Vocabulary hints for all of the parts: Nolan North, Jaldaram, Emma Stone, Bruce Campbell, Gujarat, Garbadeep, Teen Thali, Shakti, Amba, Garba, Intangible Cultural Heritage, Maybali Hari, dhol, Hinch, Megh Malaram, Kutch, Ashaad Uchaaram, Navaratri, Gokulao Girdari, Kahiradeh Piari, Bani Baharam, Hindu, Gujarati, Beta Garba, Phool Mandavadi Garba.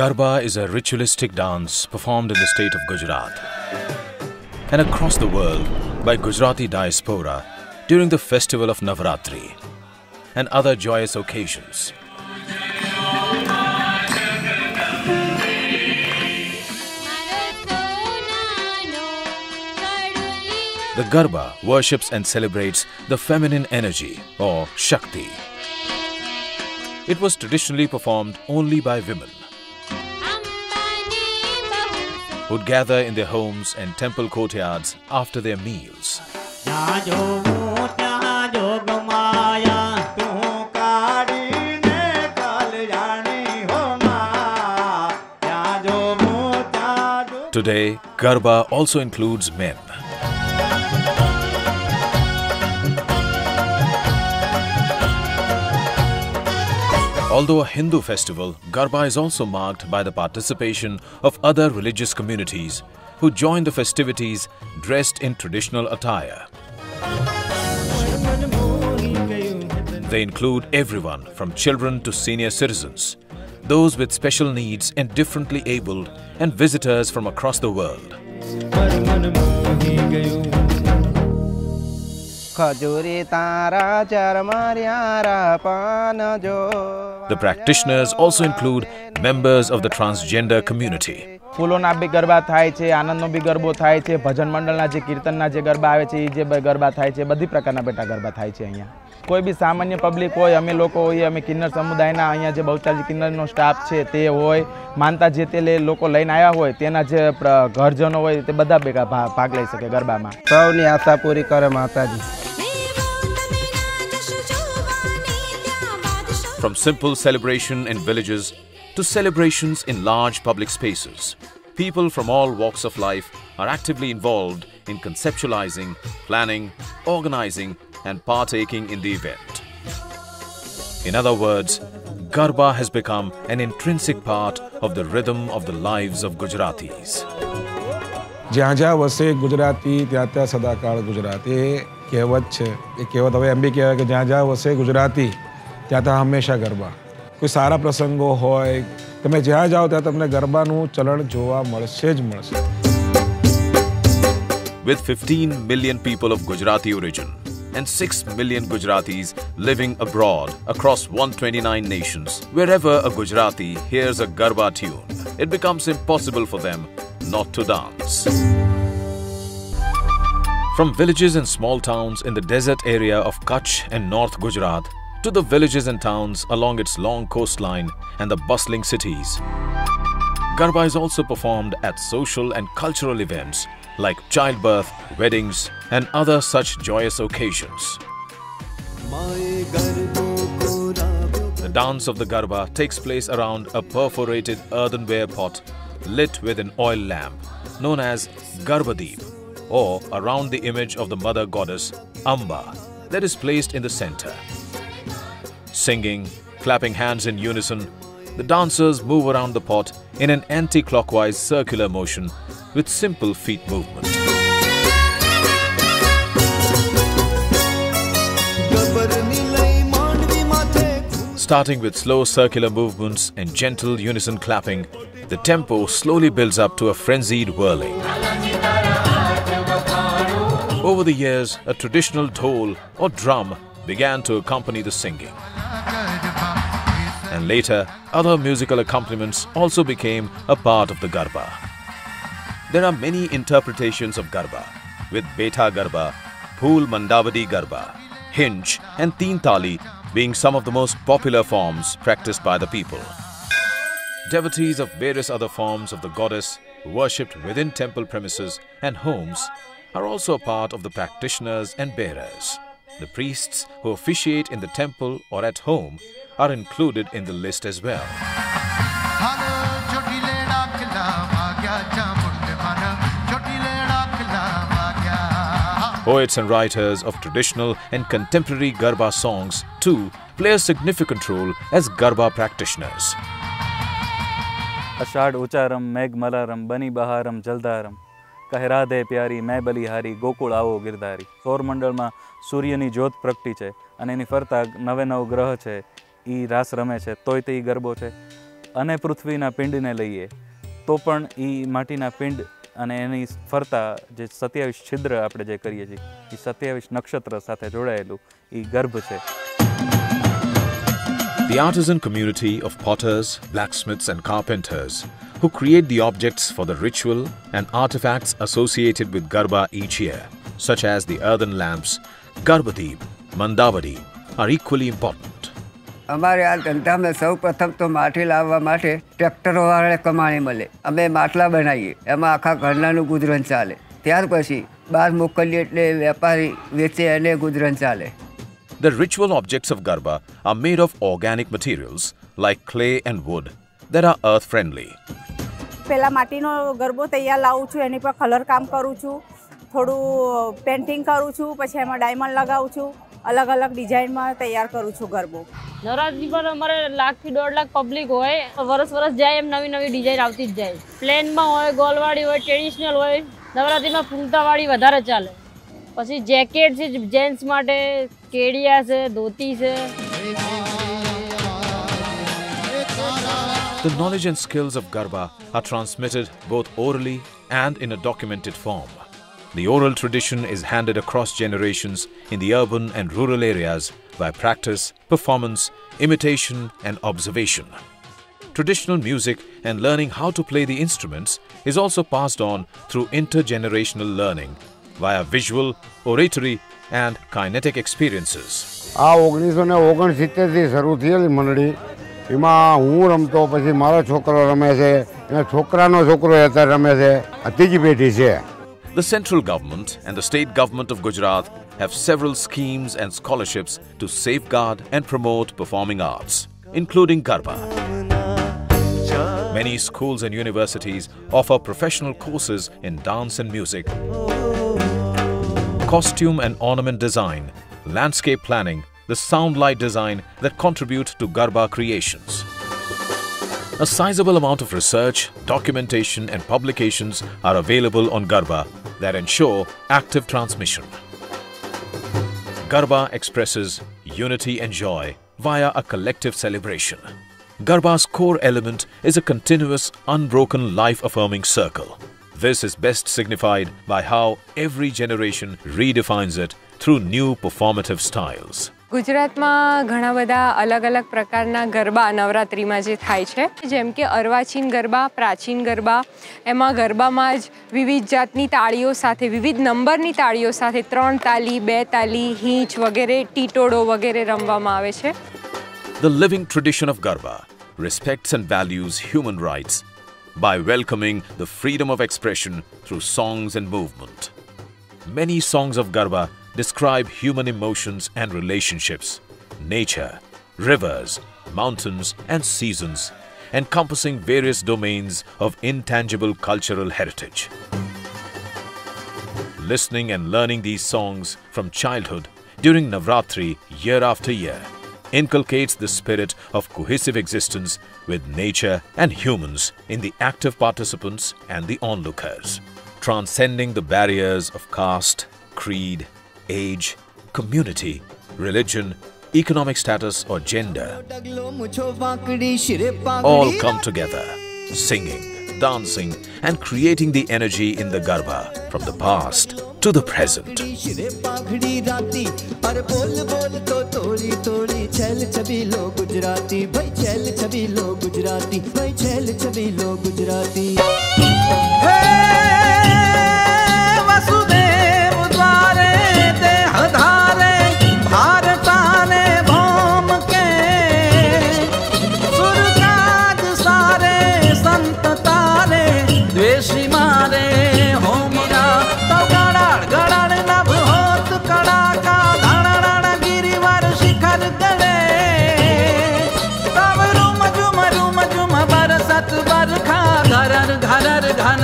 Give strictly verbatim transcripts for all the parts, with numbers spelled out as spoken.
Garba is a ritualistic dance performed in the state of Gujarat and across the world by Gujarati diaspora during the festival of Navaratri and other joyous occasions. The Garba worships and celebrates the feminine energy or Shakti. It was traditionally performed only by women, would gather in their homes and temple courtyards after their meals. Today, Garba also includes men. Although a Hindu festival, Garba is also marked by the participation of other religious communities who join the festivities dressed in traditional attire. They include everyone from children to senior citizens, those with special needs and differently abled, and visitors from across the world. The practitioners also include members of the transgender community. From simple celebration in villages to celebrations in large public spaces, people from all walks of life are actively involved in conceptualizing, planning, organizing, and partaking in the event. In other words, Garba has become an intrinsic part of the rhythm of the lives of Gujaratis. જ્યાં જ્યાં વસે ગુજરાતી ત્યાં ત્યાં સદાકાળ ગુજરાતી કહેવત છે એ કહેવત હવે એમ બી કહેવાય કે જ્યાં જ્યાં વસે ગુજરાતી ત્યાં ત્યાં હંમેશા ગરબા કોઈ સારા પ્રસંગો હોય તમે જ્યાં જાઓ ત્યાં તમને ગરબાનું ચલણ જોવા મળશે જ મળશે. With fifteen million people of Gujarati origin and six million Gujaratis living abroad across one hundred twenty-nine nations, wherever a Gujarati hears a Garba tune, it becomes impossible for them not to dance. From villages and small towns in the desert area of Kutch and North Gujarat to the villages and towns along its long coastline and the bustling cities, Garba is also performed at social and cultural events like childbirth, weddings and other such joyous occasions. The dance of the Garba takes place around a perforated earthenware pot lit with an oil lamp known as Garbadeep, or around the image of the mother goddess Amba, that is placed in the center. Singing, clapping hands in unison, the dancers move around the pot in an anti-clockwise circular motion with simple feet movement. Starting with slow circular movements and gentle unison clapping, the tempo slowly builds up to a frenzied whirling. Over the years, a traditional dhol or drum began to accompany the singing. And later, other musical accompaniments also became a part of the Garba. There are many interpretations of Garba, with Beta Garba, Phool Mandavadi Garba, Hinch and Teen Thali being some of the most popular forms practiced by the people. Devotees of various other forms of the goddess worshipped within temple premises and homes are also a part of the practitioners and bearers. The priests who officiate in the temple or at home are included in the list as well. Poets and writers of traditional and contemporary Garba songs too play a significant role as Garba practitioners. Ashaad Uchaaram, Megh Malaram, Bani Baharam, Jaldaram, Kahiradeh Piari, Maybali Hari, Gokulao Girdari. Solar mandalમાં સૂર્યની જ્યોત પ્રગટી છે અને એની ફરતા નવે નવ ગ્રહ છે એ રાસ રમે છે તોય તે ગરબો છે અને પૃથ્વીના પિંડને લઈએ તો પણ એ માટીના પિંડ અને એની ફરતા જે સત્યાવીસ છિદ્ર આપણે જે કરીએ છીએ એ સત્યાવીસ નક્ષત્ર સાથે જોડાયેલું એ ગર્ભ છે. The artisan community of potters, blacksmiths and carpenters who create the objects for the ritual and artifacts associated with Garba each year, such as the earthen lamps, Garbadeep, Mandavadi, are equally important. हमारे यहाँ धंधा में सब प्रथम तो माटी लावा माटे ट्रैक्टरों वाले कमाने मिले हमें माटला बनाइए एम आखा घरनानु गुजरन चाले त्यार पछी बाहर मोकलीए एटले व्यापारी वेचे अने गुजरन चाले. The ritual objects of Garba are made of organic materials like clay and wood that are earth friendly. Pehla matino garbo taiyar lavu chu eni par color kaam karu chu thodu painting karu chu pachi ema diamond lagavu chu alag alag design ma taiyar karu chu garbo. Navaratri par amare lakh thi one point five lakh public hoy varas varas jay em navi navi design avti j jay plain ma hoy golwadi hoy traditional hoy navaratri ma phultawadi vadhare chale. પછી jacket છે gents માટે કેડિયા છે ધોતી છે. The knowledge and skills of Garba are transmitted both orally and in a documented form. The oral tradition is handed across generations in the urban and rural areas by practice, performance, imitation and observation. Traditional music and learning how to play the instruments is also passed on through intergenerational learning via visual, oratory and kinetic experiences. આ ઓગણીસો ઓગણસિત્તેર થી શરૂ થયેલી મંડળી એમાં હું રમતો પછી મારા છોકરો રમે છે અને છોકરાનો છોકરો અત્યારે રમે છે ત્રીજી પેઢી છે. The central government and the state government of Gujarat have several schemes and scholarships to safeguard and promote performing arts, including Garba. Many schools and universities offer professional courses in dance and music, costume and ornament design, landscape planning, the sound light design that contribute to Garba creations. A sizable amount of research, documentation and publications are available on Garba that ensure active transmission. Garba expresses unity and joy via a collective celebration. Garba's core element is a continuous, unbroken, life-affirming circle. This is best signified by how every generation redefines it through new performative styles. ગુજરાતમાં ઘણા બધા અલગ અલગ પ્રકારના ગરબા નવરાત્રિમાં જે થાય છે જેમ કે અર્વાચીન ગરબા, પ્રાચીન ગરબા, એમાં ગરબામાં જ વિવિધ જાતની તાળીઓ સાથે વિવિધ નંબરની તાળીઓ સાથે ત્રણ તાલી, બે તાલી, હિંચ વગેરે ટીટોડો વગેરે રમવામાં આવે છે. The living tradition of Garba respects and values human rights by welcoming the freedom of expression through songs and movement. Many songs of Garba describe human emotions and relationships, nature, rivers, mountains and seasons, encompassing various domains of intangible cultural heritage. Listening and learning these songs from childhood during Navaratri year after year inculcates the spirit of cohesive existence with nature and humans in the active participants and the onlookers, transcending the barriers of caste, creed, age, community, religion, economic status or gender. All come together, singing, dancing and creating the energy in the Garba from the past to the present.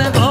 Garba